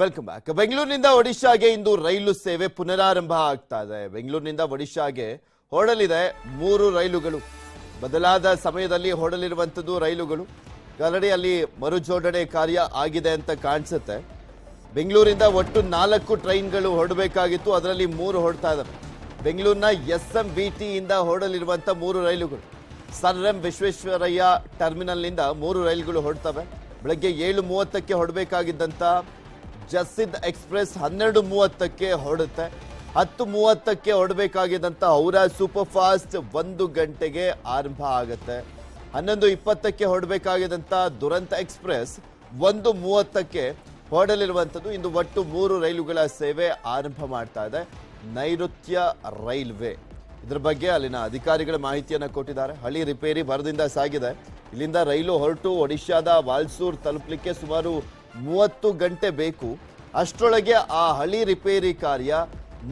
Welcome back. ಬೆಂಗಳೂರಿನಿಂದ ಒಡಿಶಾಗೆ ಇಂದು ರೈಲು ಸೇವೆ ಪುನರಾರಂಭ ಆಗ್ತಾ ಇದೆ. ಬೆಂಗಳೂರಿನಿಂದ ಒಡಿಶಾಗೆ ಹೊರಡಲಿದೆ 3 ರೈಲುಗಳು. ಬದಲಾದ ಸಮಯದಲ್ಲಿ ಹೊರಡಲಿರುವಂತದ್ದು ರೈಲುಗಳು. ಆಲ್ರೆಡಿ ಅಲ್ಲಿ ಮರುಜೋಡಣೆ ಕಾರ್ಯ ಆಗಿದೆ ಅಂತ ಕಾಣಿಸುತ್ತೆ. ಬೆಂಗಳೂರಿನಿಂದ ಒಟ್ಟು 4 ಟ್ರೈನ್ಗಳು ಹೊರಡಬೇಕಾಗಿತ್ತು, ಅದರಲ್ಲಿ 3 ಹೊರಡ್ತಾ ಇದಾವೆ. ಬೆಂಗಳೂರಿನ SMBT ಇಂದ ಹೊರಡಲಿರುವಂತ 3 ರೈಲುಗಳು, ಸರ್ಎಂ ವಿಶ್ವೇಶ್ವರಯ್ಯ ಟರ್ಮಿನಲ್ ನಿಂದ 3 ರೈಲುಗಳು ಹೊರಡ್ತವೆ. ಬೆಳಗ್ಗೆ 7:30ಕ್ಕೆ ಹೊರಡಬೇಕಾಗಿದ್ದಂತ जसिद एक्सप्रेस 12:30 ಹೊರಡುತ್ತೆ. 10:30 ಹೊರಡಬೇಕಾಗಿದ್ದಂತ ಔರಾ ಸೂಪರ್ ಫಾಸ್ಟ್ 1 ಗಂಟೆಗೆ ಆರಂಭ ಆಗುತ್ತೆ. 11:20 ಹೊರಡಬೇಕಾಗಿದ್ದಂತ ದುರಂತ ಎಕ್ಸ್‌ಪ್ರೆಸ್ 1:30 ಹೊರಡಲಿರುವಂತದ್ದು. ಇಂದು ಒಟ್ಟು 3 ರೈಲುಗಳ ಸೇವೆ ಆರಂಭ ಮಾಡ್ತಾ ಇದೆ ನೈಋತ್ಯ ರೈಲ್ವೆ. ಇದರ ಬಗ್ಗೆ ಅಲ್ಲಿನ ಅಧಿಕಾರಿಗಳ ಮಾಹಿತಿಯನ್ನು ಕೊಟ್ಟಿದ್ದಾರೆ. ಹಳಿ ರಿಪೇರಿ ಬರದಿಂದ ಸಾಗಿದೆ. ಇಲ್ಲಿಂದ ರೈಲು ಹೊರಟು ಒಡಿಶಾದ ವಾಲ್ಸೂರ್ ತಲುಪಲಿಕ್ಕೆ ಸುಮಾರು 30 ಗಂಟೆ ಬೇಕು. ಅಷ್ಟರೊಳಗೆ ಆ ಹಳಿ ರಿಪೇರಿ ಕಾರ್ಯ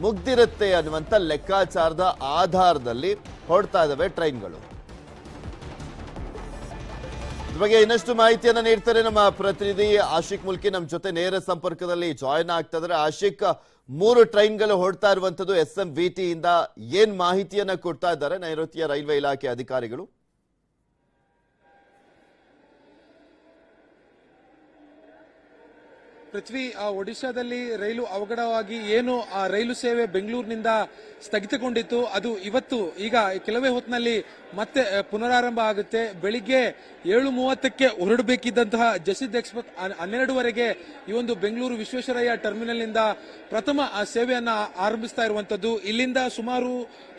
ಮುಗ್ದಿರುತ್ತೆ ಅನ್ನುವಂಥ ಲೆಕ್ಕಾಚಾರದ ಆಧಾರದಲ್ಲಿ ಹೊರಡ್ತಾ ಇದ್ದಾವೆ ಟ್ರೈನ್ಗಳು. ಇದ್ರ ಬಗ್ಗೆ ಇನ್ನಷ್ಟು ಮಾಹಿತಿಯನ್ನ ನೀಡ್ತಾರೆ ನಮ್ಮ ಪ್ರತಿನಿಧಿ ಆಶಿಕ್ ಮುಲ್ಕಿ. ನಮ್ಮ ಜೊತೆ ನೇರ ಸಂಪರ್ಕದಲ್ಲಿ ಜಾಯಿನ್ ಆಗ್ತಾ ಇದ್ದಾರೆ. ಆಶಿಕ್, 3 ಟ್ರೈನ್ಗಳು ಹೊರಡ್ತಾ ಇರುವಂತದ್ದು SMBT ಇಂದ, ಏನ್ ಮಾಹಿತಿಯನ್ನ ಕೊಡ್ತಾ ಇದ್ದಾರೆ ನೈಋತ್ಯ ರೈಲ್ವೆ ಇಲಾಖೆ ಅಧಿಕಾರಿಗಳು? ಪೃಥ್ವಿ, ಒಡಿಶಾದಲ್ಲಿ ರೈಲು ಅವಘಡವಾಗಿ ಏನು ಆ ರೈಲು ಸೇವೆ ಬೆಂಗಳೂರಿನಿಂದ ಸ್ಥಗಿತಗೊಂಡಿತ್ತು, ಅದು ಇವತ್ತು ಈಗ ಕೆಲವೇ ಹೊತ್ತಿನಲ್ಲಿ ಮತ್ತೆ ಪುನರಾರಂಭ ಆಗುತ್ತೆ. ಬೆಳಿಗ್ಗೆ 7:30ಕ್ಕೆ ಹೊರಡಬೇಕಿದ್ದಂತಹ ಜಸಿದ್ ಎಕ್ಸ್‌ಪ್ರೆಸ್ 12ವರೆಗೆ ಈ ಒಂದು ಬೆಂಗಳೂರು ವಿಶ್ವೇಶ್ವರಯ್ಯ ಟರ್ಮಿನಲ್ನಿಂದ ಪ್ರಥಮ ಸೇವೆಯನ್ನು ಆರಂಭಿಸ್ತಾ ಇರುವಂಥದ್ದು. ಇಲ್ಲಿಂದ ಸುಮಾರು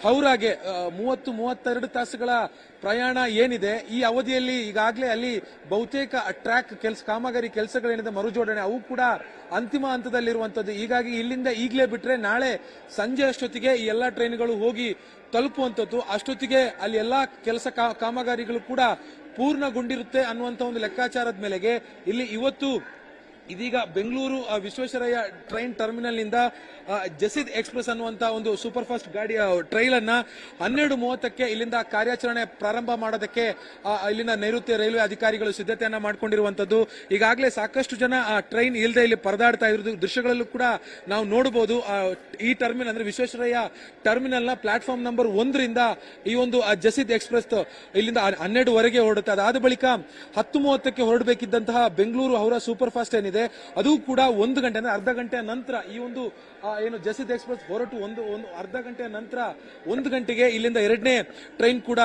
ಹೌರಾಗೆ 30-32 ತಾಸುಗಳ ಪ್ರಯಾಣ ಏನಿದೆ, ಈ ಅವಧಿಯಲ್ಲಿ ಈಗಾಗಲೇ ಅಲ್ಲಿ ಬಹುತೇಕ ಟ್ರ್ಯಾಕ್ ಕಾಮಗಾರಿ ಕೆಲಸಗಳೇನಿದೆ, ಮರುಜೋಡಣೆ, ಅವು ಕೂಡ ಅಂತಿಮ ಹಂತದಲ್ಲಿರುವಂಥದ್ದು. ಹೀಗಾಗಿ ಇಲ್ಲಿಂದ ಈಗಲೇ ಬಿಟ್ಟರೆ ನಾಳೆ ಸಂಜೆ ಅಷ್ಟೊತ್ತಿಗೆ ಈ ಎಲ್ಲ ಟ್ರೈನ್ಗಳು ಹೋಗಿ ತಲುಪುವಂಥದ್ದು. ಅಷ್ಟೊತ್ತಿಗೆ ಅಲ್ಲಿ ಎಲ್ಲ ಕೆಲಸ ಕಾಮಗಾರಿಗಳು ಕೂಡ ಪೂರ್ಣಗೊಂಡಿರುತ್ತೆ ಅನ್ನುವಂಥ ಒಂದು ಲೆಕ್ಕಾಚಾರದ ಮೇಲೆಗೆ ಇಲ್ಲಿ ಇವತ್ತು ಇದೀಗ ಬೆಂಗಳೂರು ವಿಶ್ವೇಶ್ವರಯ್ಯ ಟ್ರೈನ್ ಟರ್ಮಿನಲ್ನಿಂದ ಜಸಿದ್ ಎಕ್ಸ್‌ಪ್ರೆಸ್ ಅನ್ನುವಂಥ ಒಂದು ಸೂಪರ್ ಫಾಸ್ಟ್ ಗಾಡಿಯ ಟ್ರೈಲನ್ನು 12:30ಕ್ಕೆ ಇಲ್ಲಿಂದ ಕಾರ್ಯಾಚರಣೆ ಪ್ರಾರಂಭ ಮಾಡೋದಕ್ಕೆ ಇಲ್ಲಿನ ನೈಋತ್ಯ ರೈಲ್ವೆ ಅಧಿಕಾರಿಗಳು ಸಿದ್ಧತೆಯನ್ನು ಮಾಡಿಕೊಂಡಿರುವಂಥದ್ದು. ಈಗಾಗಲೇ ಸಾಕಷ್ಟು ಜನ ಟ್ರೈನ್ ಇಲ್ಲದೆ ಇಲ್ಲಿ ಪರದಾಡ್ತಾ ಇರೋದು ದೃಶ್ಯಗಳಲ್ಲೂ ಕೂಡ ನಾವು ನೋಡಬಹುದು. ಈ ಟರ್ಮಿನಲ್ ಅಂದರೆ ವಿಶ್ವೇಶ್ವರಯ್ಯ ಟರ್ಮಿನಲ್ನ ಪ್ಲಾಟ್ಫಾರ್ಮ್ ನಂಬರ್ 1ರಿಂದ ಈ ಒಂದು ಜಸಿದ್ ಎಕ್ಸ್‌ಪ್ರೆಸ್ ಇಲ್ಲಿಂದ 12ವರೆಗೆ ಹೊರಡುತ್ತೆ. ಅದಾದ ಬಳಿಕ 10:30ಕ್ಕೆ ಹೊರಡಬೇಕಿದ್ದಂತಹ ಬೆಂಗಳೂರು ಹೌರಾ ಸೂಪರ್ ಫಾಸ್ಟ್ ಏನಿದೆ ಅದು ಕೂಡ 1 ಗಂಟೆ ಅಂದ್ರೆ ಅರ್ಧ ಗಂಟೆಯ ನಂತರ ಈ ಒಂದು ಏನು ಜಸಿದ್ ಎಕ್ಸ್‌ಪ್ರೆಸ್ ಹೊರಟು ಒಂದು ಅರ್ಧ ಗಂಟೆಯ ನಂತರ 1 ಗಂಟೆಗೆ ಇಲ್ಲಿಂದ 2ನೇ ಟ್ರೈನ್ ಕೂಡ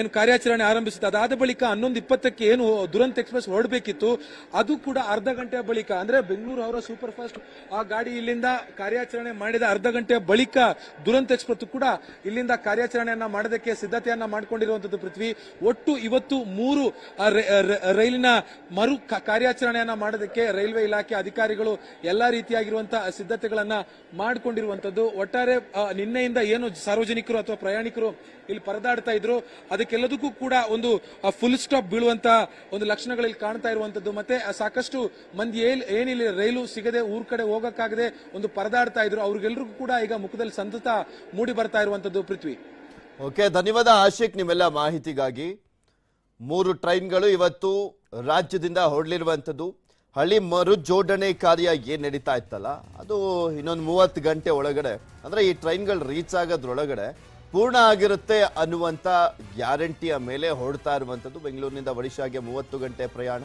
ಏನು ಕಾರ್ಯಾಚರಣೆ ಆರಂಭಿಸುತ್ತೆ. ಅದಾದ ಬಳಿಕ 11:20ಕ್ಕೆ ಏನು ದುರಂತ ಎಕ್ಸ್‌ಪ್ರೆಸ್ ಹೊರಡಬೇಕಿತ್ತು ಅದು ಕೂಡ ಅರ್ಧ ಗಂಟೆಯ ಬಳಿಕ ಅಂದ್ರೆ ಬೆಂಗಳೂರು ಅವರ ಸೂಪರ್ ಫಾಸ್ಟ್ ಆ ಗಾಡಿ ಇಲ್ಲಿಂದ ಕಾರ್ಯಾಚರಣೆ ಮಾಡಿದ ಅರ್ಧ ಗಂಟೆಯ ಬಳಿಕ ದುರಂತ ಎಕ್ಸ್‌ಪ್ರೆಸ್ ಕೂಡ ಇಲ್ಲಿಂದ ಕಾರ್ಯಾಚರಣೆಯನ್ನ ಮಾಡೋದಕ್ಕೆ ಸಿದ್ಧತೆಯನ್ನ ಮಾಡಿಕೊಂಡಿರುವಂತದ್ದು. ಪೃಥ್ವಿ, ಒಟ್ಟು ಇವತ್ತು 3 ರೈಲಿನ ಮರು ಕಾರ್ಯಾಚರಣೆಯನ್ನ ಮಾಡೋದಕ್ಕೆ ರೈಲ್ವೆ ಇಲಾಖೆ ಅಧಿಕಾರಿಗಳು ಎಲ್ಲಾ ರೀತಿಯಾಗಿರುವಂತಹ ಸಿದ್ಧತೆಗಳನ್ನ ಮಾಡಿಕೊಂಡಿರುವಂತದ್ದು. ಒಟ್ಟಾರೆ ನಿನ್ನೆಯಿಂದ ಏನು ಸಾರ್ವಜನಿಕರು ಅಥವಾ ಪ್ರಯಾಣಿಕರು ಇಲ್ಲಿ ಪರದಾಡ್ತಾ ಇದ್ರು ಅದಕ್ಕೆಲ್ಲದಕ್ಕೂ ಕೂಡ ಒಂದು ಫುಲ್ ಸ್ಟಾಪ್ ಬೀಳುವಂತ ಒಂದು ಲಕ್ಷಣಗಳಲ್ಲಿ ಕಾಣ್ತಾ ಇರುವಂತದ್ದು. ಮತ್ತೆ ಸಾಕಷ್ಟು ಮಂದಿ ಏನಿಲ್ಲ ರೈಲು ಸಿಗದೆ ಊರ್ ಕಡೆ ಹೋಗಕ್ಕಾಗದೆ ಒಂದು ಪರದಾಡ್ತಾ ಇದ್ರು, ಅವ್ರಿಗೆಲ್ಲರಿಗೂ ಕೂಡ ಈಗ ಮುಖದಲ್ಲಿ ಸಂತತ ಮೂಡಿ ಬರ್ತಾ ಇರುವಂತದ್ದು. ಪೃಥ್ವಿ, ಓಕೆ, ಧನ್ಯವಾದ ಆಶಿಕ್ ನಿಮ್ಮೆಲ್ಲ ಮಾಹಿತಿಗಾಗಿ. 3 ಟ್ರೈನ್ಗಳು ಇವತ್ತು ರಾಜ್ಯದಿಂದ ಹೊರಡಲಿರುವಂತದ್ದು. ಹಳಿ ಮರು ಜೋಡಣೆ ಕಾರ್ಯ ಏನು ನಡೀತಾ ಇತ್ತಲ್ಲ ಅದು ಇನ್ನೊಂದು 30 ಗಂಟೆ ಒಳಗಡೆ ಅಂದರೆ ಈ ಟ್ರೈನ್ಗಳು ರೀಚ್ ಆಗೋದ್ರೊಳಗಡೆ ಪೂರ್ಣ ಆಗಿರುತ್ತೆ ಅನ್ನುವಂಥ ಗ್ಯಾರಂಟಿಯ ಮೇಲೆ ಹೊರಡ್ತಾ ಇರುವಂಥದ್ದು. ಬೆಂಗಳೂರಿನಿಂದ ಒಡಿಶಾಗೆ 30 ಗಂಟೆ ಪ್ರಯಾಣ.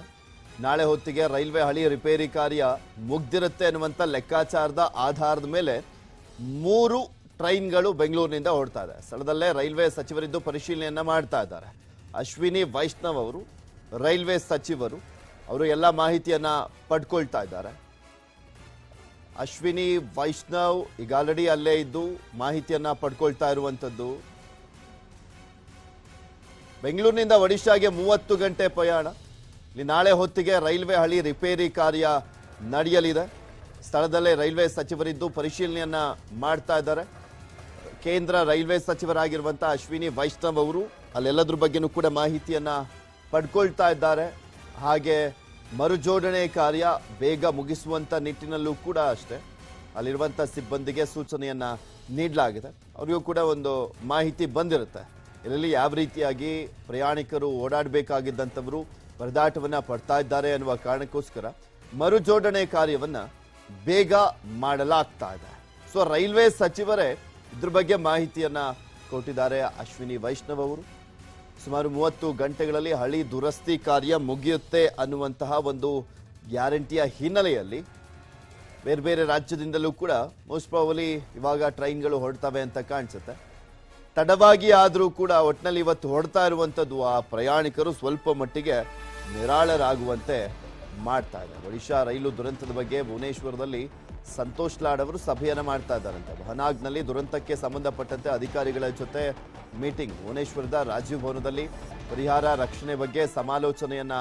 ನಾಳೆ ಹೊತ್ತಿಗೆ ರೈಲ್ವೆ ಹಳಿ ರಿಪೇರಿ ಕಾರ್ಯ ಮುಗ್ದಿರುತ್ತೆ ಅನ್ನುವಂಥ ಲೆಕ್ಕಾಚಾರದ ಆಧಾರದ ಮೇಲೆ 3 ಟ್ರೈನ್ಗಳು ಬೆಂಗಳೂರಿನಿಂದ ಹೊರಡ್ತಾ ಇದೆ. ಸ್ಥಳದಲ್ಲೇ ರೈಲ್ವೆ ಸಚಿವರಿದ್ದು ಪರಿಶೀಲನೆಯನ್ನು ಮಾಡ್ತಾ ಇದ್ದಾರೆ. ಅಶ್ವಿನಿ ವೈಷ್ಣವ್ ಅವರು ರೈಲ್ವೆ ಸಚಿವರು, ಅವರು ಎಲ್ಲ ಮಾಹಿತಿಯನ್ನ ಪಡ್ಕೊಳ್ತಾ ಇದ್ದಾರೆ. ಅಶ್ವಿನಿ ವೈಷ್ಣವ್ ಈಗ ಆಲ್ರೆಡಿ ಅಲ್ಲೇ ಇದ್ದು ಮಾಹಿತಿಯನ್ನ ಪಡ್ಕೊಳ್ತಾ ಇರುವಂಥದ್ದು. ಬೆಂಗಳೂರಿನಿಂದ ಒಡಿಶಾಗೆ 30 ಗಂಟೆ ಪ್ರಯಾಣ. ಇಲ್ಲಿ ನಾಳೆ ಹೊತ್ತಿಗೆ ರೈಲ್ವೆ ಹಳಿ ರಿಪೇರಿ ಕಾರ್ಯ ನಡೆಯಲಿದೆ. ಸ್ಥಳದಲ್ಲೇ ರೈಲ್ವೆ ಸಚಿವರಿದ್ದು ಪರಿಶೀಲನೆಯನ್ನ ಮಾಡ್ತಾ ಇದ್ದಾರೆ. ಕೇಂದ್ರ ರೈಲ್ವೆ ಸಚಿವರಾಗಿರುವಂಥ ಅಶ್ವಿನಿ ವೈಷ್ಣವ್ ಅವರು ಅಲ್ಲೆಲ್ಲದ್ರ ಬಗ್ಗೆನೂ ಕೂಡ ಮಾಹಿತಿಯನ್ನ ಪಡ್ಕೊಳ್ತಾ ಇದ್ದಾರೆ. ಹಾಗೆ ಮರುಜೋಡಣೆ ಕಾರ್ಯ ಬೇಗ ಮುಗಿಸುವಂಥ ನಿಟ್ಟಿನಲ್ಲೂ ಕೂಡ ಅಷ್ಟೇ ಅಲ್ಲಿರುವಂಥ ಸಿಬ್ಬಂದಿಗೆ ಸೂಚನೆಯನ್ನು ನೀಡಲಾಗಿದೆ. ಅವರಿಗೂ ಕೂಡ ಒಂದು ಮಾಹಿತಿ ಬಂದಿರುತ್ತೆ. ಇದರಲ್ಲಿ ಯಾವ ರೀತಿಯಾಗಿ ಪ್ರಯಾಣಿಕರು ಓಡಾಡಬೇಕಾಗಿದ್ದಂಥವರು ಪರದಾಟವನ್ನು ಪಡ್ತಾ ಇದ್ದಾರೆ ಅನ್ನುವ ಕಾರಣಕ್ಕೋಸ್ಕರ ಮರುಜೋಡಣೆ ಕಾರ್ಯವನ್ನು ಬೇಗ ಮಾಡಲಾಗ್ತಾ ಇದೆ. ಸೋ ರೈಲ್ವೆ ಸಚಿವರೇ ಇದರ ಬಗ್ಗೆ ಮಾಹಿತಿಯನ್ನ ಕೊಟ್ಟಿದ್ದಾರೆ ಅಶ್ವಿನಿ ವೈಷ್ಣವ್ ಅವರು. ಸುಮಾರು 30 ಗಂಟೆಗಳಲ್ಲಿ ಹಳಿ ದುರಸ್ತಿ ಕಾರ್ಯ ಮುಗಿಯುತ್ತೆ ಅನ್ನುವಂತಹ ಒಂದು ಗ್ಯಾರಂಟಿಯ ಹಿನ್ನೆಲೆಯಲ್ಲಿ ಬೇರೆ ಬೇರೆ ರಾಜ್ಯದಿಂದಲೂ ಕೂಡ ಮೋಸ್ಟ್ ಪ್ರಾಬಲಿ ಇವಾಗ ಟ್ರೈನ್ಗಳು ಹೊರಡ್ತವೆ ಅಂತ ಕಾಣಿಸುತ್ತೆ. ತಡವಾಗಿ ಆದರೂ ಕೂಡ ಒಟ್ಟಿನಲ್ಲಿ ಇವತ್ತು ಹೊರಡ್ತಾ ಇರುವಂಥದ್ದು ಆ ಪ್ರಯಾಣಿಕರು ಸ್ವಲ್ಪ ಮಟ್ಟಿಗೆ ನಿರಾಳರಾಗುವಂತೆ ಮಾಡ್ತಾ ಇದ್ದಾರೆ. ಒಡಿಶಾ ರೈಲು ದುರಂತದ ಬಗ್ಗೆ ಭುವನೇಶ್ವರದಲ್ಲಿ ಸಂತೋಷ್ ಲಾಡ್ ಅವರು ಸಭೆಯನ್ನು ಮಾಡ್ತಾ ಇದ್ದಾರಂತೆ. ಬಹನಾಗ್ನಲ್ಲಿ ದುರಂತಕ್ಕೆ ಸಂಬಂಧಪಟ್ಟಂತೆ ಅಧಿಕಾರಿಗಳ ಜೊತೆ ಮೀಟಿಂಗ್, ಭುವನೇಶ್ವರದ ರಾಜೀವ್ ಭವನದಲ್ಲಿ ಪರಿಹಾರ ರಕ್ಷಣೆ ಬಗ್ಗೆ ಸಮಾಲೋಚನೆಯನ್ನ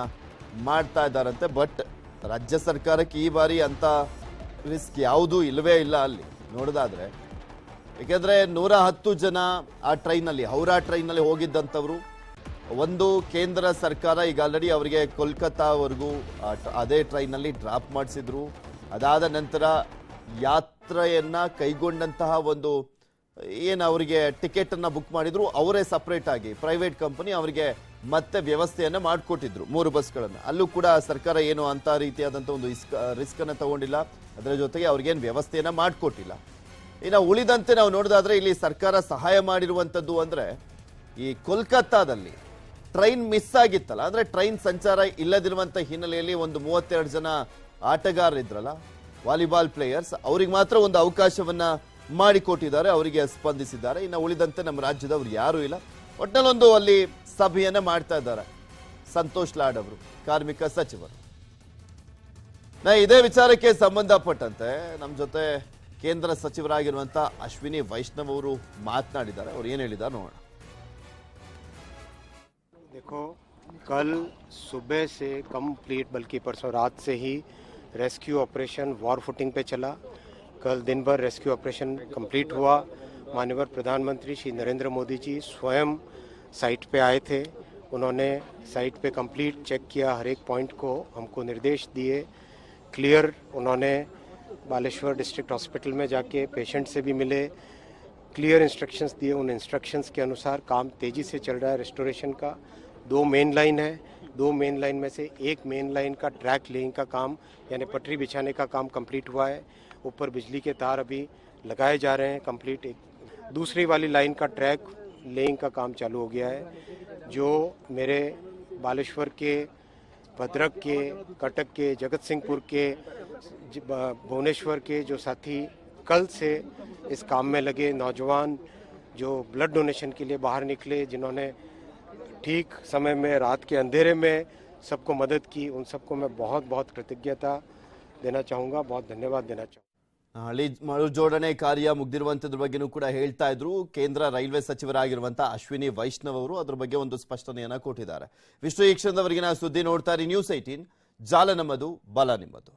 ಮಾಡ್ತಾ ಇದ್ದಾರಂತೆ. ಬಟ್ ರಾಜ್ಯ ಸರ್ಕಾರಕ್ಕೆ ಈ ಬಾರಿ ಅಂತ ರಿಸ್ಕ್ ಯಾವುದೂ ಇಲ್ಲವೇ ಇಲ್ಲ ಅಲ್ಲಿ ನೋಡೋದಾದ್ರೆ. ಏಕೆಂದರೆ 110 ಜನ ಆ ಟ್ರೈನಲ್ಲಿ, ಹೌರಾ ಟ್ರೈನಲ್ಲಿ ಹೋಗಿದ್ದಂಥವರು. ಒಂದು ಕೇಂದ್ರ ಸರ್ಕಾರ ಈಗ ಆಲ್ರೆಡಿ ಅವರಿಗೆ ಕೋಲ್ಕತ್ತಾವರೆಗೂ ಅದೇ ಟ್ರೈನಲ್ಲಿ ಡ್ರಾಪ್ ಮಾಡಿಸಿದ್ರು. ಅದಾದ ನಂತರ ಯಾತ್ರೆಯನ್ನು ಕೈಗೊಂಡಂತಹ ಒಂದು ಏನು ಅವರಿಗೆ ಟಿಕೆಟನ್ನು ಬುಕ್ ಮಾಡಿದ್ರು ಅವರೇ ಸಪ್ರೇಟಾಗಿ, ಪ್ರೈವೇಟ್ ಕಂಪನಿ ಅವರಿಗೆ ಮತ್ತೆ ವ್ಯವಸ್ಥೆಯನ್ನು ಮಾಡಿಕೊಟ್ಟಿದ್ರು 3 ಬಸ್ಗಳನ್ನು. ಅಲ್ಲೂ ಕೂಡ ಸರ್ಕಾರ ಏನು ಅಂಥ ರೀತಿಯಾದಂಥ ಒಂದು ರಿಸ್ಕನ್ನು ತಗೊಂಡಿಲ್ಲ. ಅದರ ಜೊತೆಗೆ ಅವ್ರಿಗೇನು ವ್ಯವಸ್ಥೆಯನ್ನು ಮಾಡಿಕೊಟ್ಟಿಲ್ಲ. ಇನ್ನು ಉಳಿದಂತೆ ನಾವು ನೋಡೋದಾದರೆ ಇಲ್ಲಿ ಸರ್ಕಾರ ಸಹಾಯ ಮಾಡಿರುವಂಥದ್ದು ಅಂದರೆ ಈ ಕೋಲ್ಕತ್ತಾದಲ್ಲಿ ಟ್ರೈನ್ ಮಿಸ್ ಆಗಿತ್ತಲ್ಲ, ಅಂದರೆ ಟ್ರೈನ್ ಸಂಚಾರ ಇಲ್ಲದಿರುವಂಥ ಹಿನ್ನೆಲೆಯಲ್ಲಿ ಒಂದು 32 ಜನ ಆಟಗಾರರಿದ್ರಲ್ಲ, ವಾಲಿಬಾಲ್ ಪ್ಲೇಯರ್ಸ್, ಅವ್ರಿಗೆ ಮಾತ್ರ ಒಂದು ಅವಕಾಶವನ್ನು ಮಾಡಿಕೊಟ್ಟಿದ್ದಾರೆ, ಅವರಿಗೆ ಸ್ಪಂದಿಸಿದ್ದಾರೆ. ಇನ್ನು ಉಳಿದಂತೆ ನಮ್ಮ ರಾಜ್ಯದವ್ರು ಯಾರೂ ಇಲ್ಲ. ಒಟ್ಟಿನಲ್ಲಿ ಒಂದು ಅಲ್ಲಿ ಸಭೆಯನ್ನು ಮಾಡ್ತಾ ಇದ್ದಾರೆ ಸಂತೋಷ್ ಲಾಡ್ ಅವರು, ಕಾರ್ಮಿಕ ಸಚಿವರು. ಇದೇ ವಿಚಾರಕ್ಕೆ ಸಂಬಂಧಪಟ್ಟಂತೆ ನಮ್ಮ ಜೊತೆ ಕೇಂದ್ರ ಸಚಿವರಾಗಿರುವಂಥ ಅಶ್ವಿನಿ ವೈಷ್ಣವ್ ಅವರು ಮಾತನಾಡಿದ್ದಾರೆ. ಅವರು ಏನು ಹೇಳಿದ್ದಾರೆ ನೋಡೋಣ. देखो कल सुबह से कंप्लीट बल्कि परसों रात से ही रेस्क्यू ऑपरेशन वॉर फुटिंग पे चला. कल दिन भर रेस्क्यू ऑपरेशन कंप्लीट हुआ. माननीय प्रधानमंत्री श्री नरेंद्र मोदी जी स्वयं साइट पे आए थे. उन्होंने साइट पे कंप्लीट चेक किया, हर एक पॉइंट को हमको निर्देश दिए क्लियर. उन्होंने बालेश्वर डिस्ट्रिक्ट हॉस्पिटल में जाके पेशेंट से भी मिले, क्लियर इंस्ट्रक्शंस दिए. उन इंस्ट्रक्शंस के अनुसार काम तेज़ी से चल रहा है. रेस्टोरेशन का 2 मेन लाइन है. 2 मेन लाइन में से एक मेन लाइन का ट्रैक लेइंग का काम यानी पटरी बिछाने का काम कंप्लीट हुआ है. ऊपर बिजली के तार अभी लगाए जा रहे हैं कंप्लीट. एक दूसरी वाली लाइन का ट्रैक लेइंग का काम चालू हो गया है, जो मेरे बालेश्वर के, भद्रक के, कटक के, जगतसिंहपुर के, भुवनेश्वर के जो साथी कल से इस काम में लगे नौजवान जो ब्लड डोनेशन के लिए बाहर निकले, जिन्होंने ठीक समय में रात के अंधेरे में सबको मदद की, उन सबको मैं बहुत बहुत कृतज्ञता देना चाहूँगा, बहुत धन्यवाद देना चाहूँगा. ಹಳಿ ಮರುಜೋಡಣೆ ಕಾರ್ಯ ಮುಗಿದಿರುವಂಥದ್ರ ಬಗ್ಗೆನೂ ಕೂಡ ಹೇಳ್ತಾ ಇದ್ರು ಕೇಂದ್ರ ರೈಲ್ವೆ ಸಚಿವರಾಗಿರುವಂಥ ಅಶ್ವಿನಿ ವೈಷ್ಣವ್ ಅವರು. ಅದ್ರ ಬಗ್ಗೆ ಒಂದು ಸ್ಪಷ್ಟನೆಯನ್ನು ಕೊಟ್ಟಿದ್ದಾರೆ. ವಿಶ್ವ ಈ ಕ್ಷಣದವರೆಗಿನ ಸುದ್ದಿ ನೋಡ್ತಾರೆ ನ್ಯೂಸ್ 18 ಜಾಲ ನಮ್ಮದು ಬಲ ನಿಮ್ಮದು.